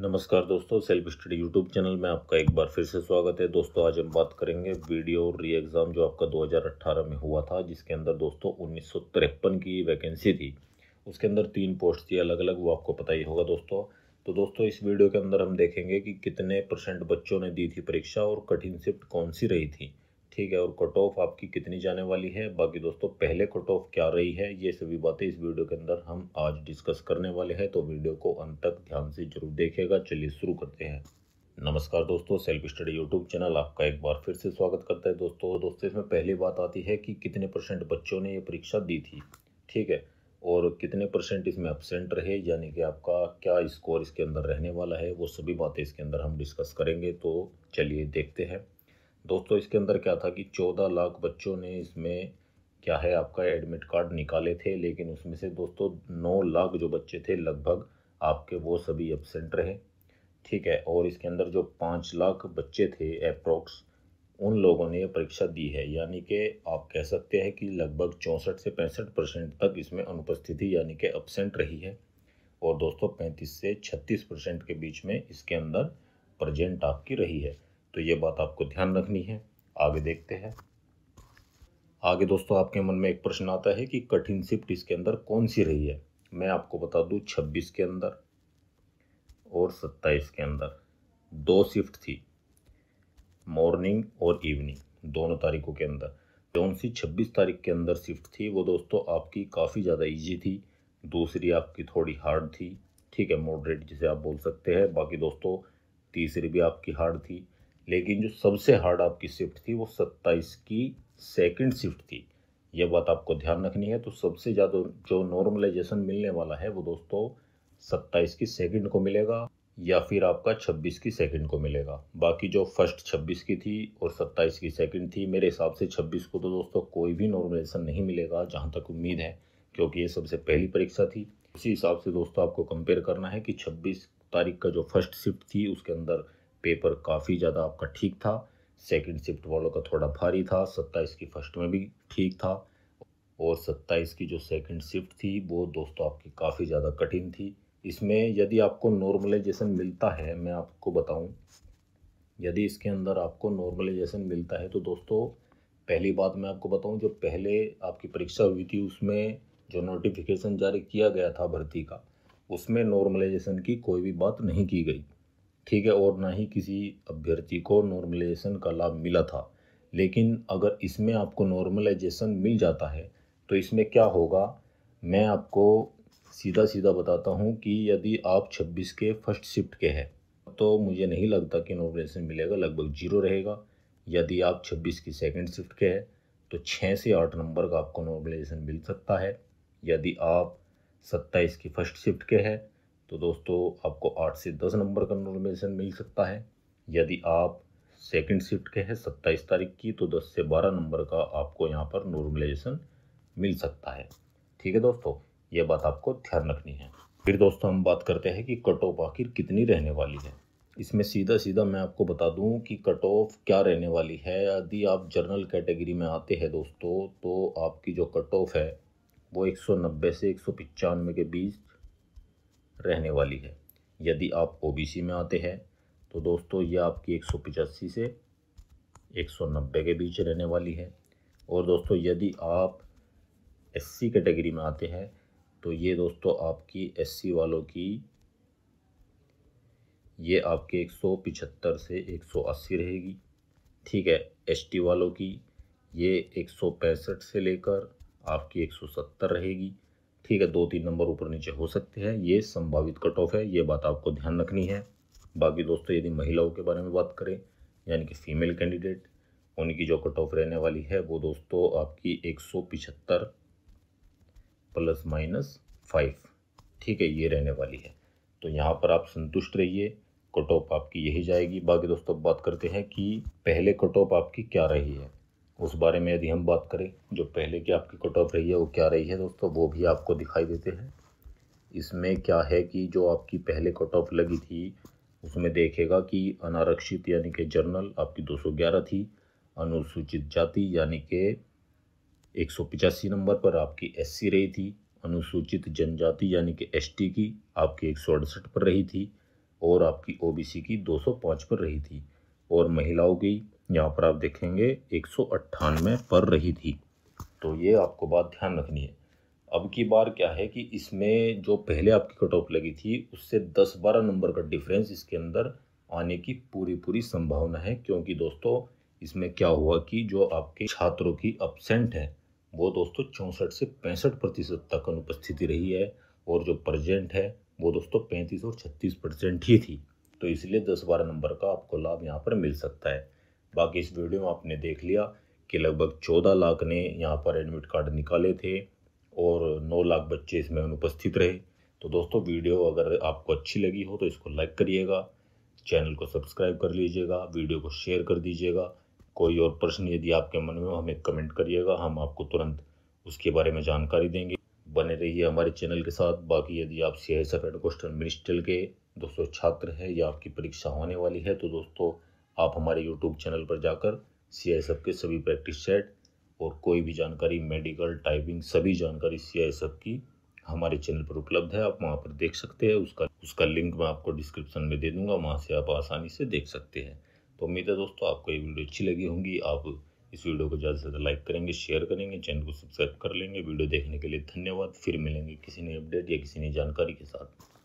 नमस्कार दोस्तों, self study YouTube channel में आपका एक बार फिर से स्वागत है। दोस्तों आज हम बात करेंगे वीडियो री एग्ज़ाम जो आपका 2018 में हुआ था, जिसके अंदर दोस्तों 1953 की वैकेंसी थी। उसके अंदर 3 पोस्ट थी अलग अलग, वो आपको पता ही होगा दोस्तों। तो दोस्तों इस वीडियो के अंदर हम देखेंगे कि कितने % बच्चों ने दी थी परीक्षा और कठिन शिफ्ट कौन सी रही थी, ठीक है, और कट ऑफ आपकी कितनी जाने वाली है। बाकी दोस्तों पहले कट ऑफ क्या रही है, ये सभी बातें इस वीडियो के अंदर हम आज डिस्कस करने वाले हैं। तो वीडियो को अंत तक ध्यान से जरूर देखिएगा। चलिए शुरू करते हैं। नमस्कार दोस्तों, सेल्फ स्टडी यूट्यूब चैनल आपका एक बार फिर से स्वागत करता है। दोस्तों इसमें पहली बात आती है कि कितने % बच्चों ने ये परीक्षा दी थी, ठीक है, और कितने % इसमें एब्सेंट रहे, यानी कि आपका क्या स्कोर इसके अंदर रहने वाला है, वो सभी बातें इसके अंदर हम डिस्कस करेंगे। तो चलिए देखते हैं दोस्तों इसके अंदर क्या था कि 14 लाख बच्चों ने इसमें क्या है आपका एडमिट कार्ड निकाले थे, लेकिन उसमें से दोस्तों 9 लाख जो बच्चे थे लगभग आपके वो सभी एब्सेंट रहे, ठीक है। और इसके अंदर जो 5 लाख बच्चे थे अप्रोक्स, उन लोगों ने ये परीक्षा दी है, यानी कि आप कह सकते हैं कि लगभग 64 से 65% तक इसमें अनुपस्थिति यानी कि एब्सेंट रही है। और दोस्तों 35 से 36% के बीच में इसके अंदर प्रेजेंट आपकी रही है। तो ये बात आपको ध्यान रखनी है। आगे देखते हैं। आगे दोस्तों आपके मन में एक प्रश्न आता है कि कठिन शिफ्ट इसके अंदर कौन सी रही है। मैं आपको बता दूं 26 के अंदर और 27 के अंदर 2 शिफ्ट थी, मॉर्निंग और इवनिंग दोनों तारीखों के अंदर। कौन सी 26 तारीख के अंदर शिफ्ट थी, वो दोस्तों आपकी काफ़ी ज़्यादा ईजी थी, दूसरी आपकी थोड़ी हार्ड थी, ठीक है, मॉडरेट जिसे आप बोल सकते हैं। बाकी दोस्तों तीसरी भी आपकी हार्ड थी, लेकिन जो सबसे हार्ड आपकी शिफ्ट थी वो 27 की 2nd शिफ्ट थी। यह बात आपको ध्यान रखनी है। तो सबसे ज़्यादा जो नॉर्मलाइजेशन मिलने वाला है वो दोस्तों 27 की 2nd को मिलेगा, या फिर आपका 26 की 2nd को मिलेगा। बाकी जो फर्स्ट 26 की थी और 27 की 2nd थी, मेरे हिसाब से 26 को तो दोस्तों कोई भी नॉर्मलाइजेशन नहीं मिलेगा जहाँ तक उम्मीद है, क्योंकि ये सबसे पहली परीक्षा थी। उसी हिसाब से दोस्तों आपको कंपेयर करना है कि 26 तारीख का जो फर्स्ट शिफ्ट थी उसके अंदर पेपर काफ़ी ज़्यादा आपका ठीक था, 2nd शिफ्ट वालों का थोड़ा भारी था, 27 की 1st में भी ठीक था, और 27 की जो 2nd शिफ्ट थी वो दोस्तों आपकी काफ़ी ज़्यादा कठिन थी। इसमें यदि आपको नॉर्मलाइजेशन मिलता है, मैं आपको बताऊं, यदि इसके अंदर आपको नॉर्मलाइजेशन मिलता है तो दोस्तों पहली बात मैं आपको बताऊं, जो पहले आपकी परीक्षा हुई थी उसमें जो नोटिफिकेशन जारी किया गया था भर्ती का, उसमें नॉर्मलाइजेशन की कोई भी बात नहीं की गई, ठीक है, और ना ही किसी अभ्यर्थी को नॉर्मलाइजेशन का लाभ मिला था। लेकिन अगर इसमें आपको नॉर्मलाइजेशन मिल जाता है तो इसमें क्या होगा, मैं आपको सीधा बताता हूं कि यदि आप 26 के 1st शिफ्ट के हैं तो मुझे नहीं लगता कि नॉर्मलाइजेशन मिलेगा, लगभग 0 रहेगा। यदि आप 26 की 2nd शिफ्ट के हैं तो 6 से 8 नंबर का आपको नॉर्मलाइजेशन मिल सकता है। यदि आप 27 की 1st शिफ्ट के हैं तो दोस्तों आपको 8 से 10 नंबर का नॉर्मलाइजेशन मिल सकता है। यदि आप 2nd शिफ्ट के हैं 27 तारीख की, तो 10 से 12 नंबर का आपको यहाँ पर नॉर्मलाइजेशन मिल सकता है, ठीक है दोस्तों, ये बात आपको ध्यान रखनी है। फिर दोस्तों हम बात करते हैं कि कट ऑफ आखिर कितनी रहने वाली है। इसमें सीधा मैं आपको बता दूँ कि कट ऑफ क्या रहने वाली है। यदि आप जर्नल कैटेगरी में आते हैं दोस्तों, तो आपकी जो कट ऑफ है वो 190 से 195 के बीच रहने वाली है। यदि आप ओबीसी में आते हैं तो दोस्तों ये आपकी 185 से 190 के बीच रहने वाली है। और दोस्तों यदि आप एससी कैटेगरी में आते हैं तो ये दोस्तों आपकी एससी वालों की ये आपके 175 से 180 रहेगी, ठीक है। एसटी वालों की ये 165 से लेकर आपकी 170 रहेगी, ठीक है, 2-3 नंबर ऊपर नीचे हो सकते हैं। ये संभावित कट ऑफ है, ये बात आपको ध्यान रखनी है। बाकी दोस्तों यदि महिलाओं के बारे में बात करें, यानी कि फीमेल कैंडिडेट, उनकी जो कट ऑफ रहने वाली है वो दोस्तों आपकी 175 ± 5, ठीक है, ये रहने वाली है। तो यहाँ पर आप संतुष्ट रहिए, कट ऑफ आपकी यही जाएगी। बाकी दोस्तों बात करते हैं कि पहले कट ऑफ आपकी क्या रही है, उस बारे में यदि हम बात करें, जो पहले की आपकी कट ऑफ रही है वो क्या रही है दोस्तों, वो भी आपको दिखाई देते हैं। इसमें क्या है कि जो आपकी पहले कट ऑफ लगी थी उसमें देखेगा कि अनारक्षित यानी कि जनरल आपकी 211 थी, अनुसूचित जाति यानी कि 185 नंबर पर आपकी एससी रही थी, अनुसूचित जनजाति यानी कि एसटी की आपकी 168 पर रही थी, और आपकी ओबीसी की 205 पर रही थी और महिलाओं की यहाँ पर आप देखेंगे 198 पर रही थी। तो ये आपको बात ध्यान रखनी है। अब की बार क्या है कि इसमें जो पहले आपकी कट ऑफ लगी थी उससे 10-12 नंबर का डिफरेंस इसके अंदर आने की पूरी संभावना है, क्योंकि दोस्तों इसमें क्या हुआ कि जो आपके छात्रों की अब्सेंट है वो दोस्तों 64 से 65% तक अनुपस्थिति रही है और जो प्रेजेंट है वो दोस्तों 35 और 36% ही थी। तो इसलिए 10-12 नंबर का आपको लाभ यहाँ पर मिल सकता है। बाकी इस वीडियो में आपने देख लिया कि लगभग 14 लाख ने यहाँ पर एडमिट कार्ड निकाले थे और 9 लाख बच्चे इसमें अनुपस्थित रहे। तो दोस्तों वीडियो अगर आपको अच्छी लगी हो तो इसको लाइक करिएगा, चैनल को सब्सक्राइब कर लीजिएगा, वीडियो को शेयर कर दीजिएगा। कोई और प्रश्न यदि आपके मन में हो हमें कमेंट करिएगा, हम आपको तुरंत उसके बारे में जानकारी देंगे। बने रहिए हमारे चैनल के साथ। बाकी यदि आप CISF एंड कोस्टल मिनिस्ट्रियल के दोस्तों छात्र हैं या आपकी परीक्षा होने वाली है तो दोस्तों आप हमारे यूट्यूब चैनल पर जाकर CISF के सभी प्रैक्टिस सेट और कोई भी जानकारी, मेडिकल, टाइपिंग, सभी जानकारी CISF की हमारे चैनल पर उपलब्ध है। आप वहाँ पर देख सकते हैं। उसका लिंक मैं आपको डिस्क्रिप्शन में दे दूंगा, वहाँ से आप आसानी से देख सकते हैं। तो उम्मीद है दोस्तों आपको ये वीडियो अच्छी लगी होंगी। आप इस वीडियो को ज़्यादा से ज़्यादा लाइक करेंगे, शेयर करेंगे, चैनल को सब्सक्राइब कर लेंगे। वीडियो देखने के लिए धन्यवाद। फिर मिलेंगे किसी नई अपडेट या किसी नई जानकारी के साथ।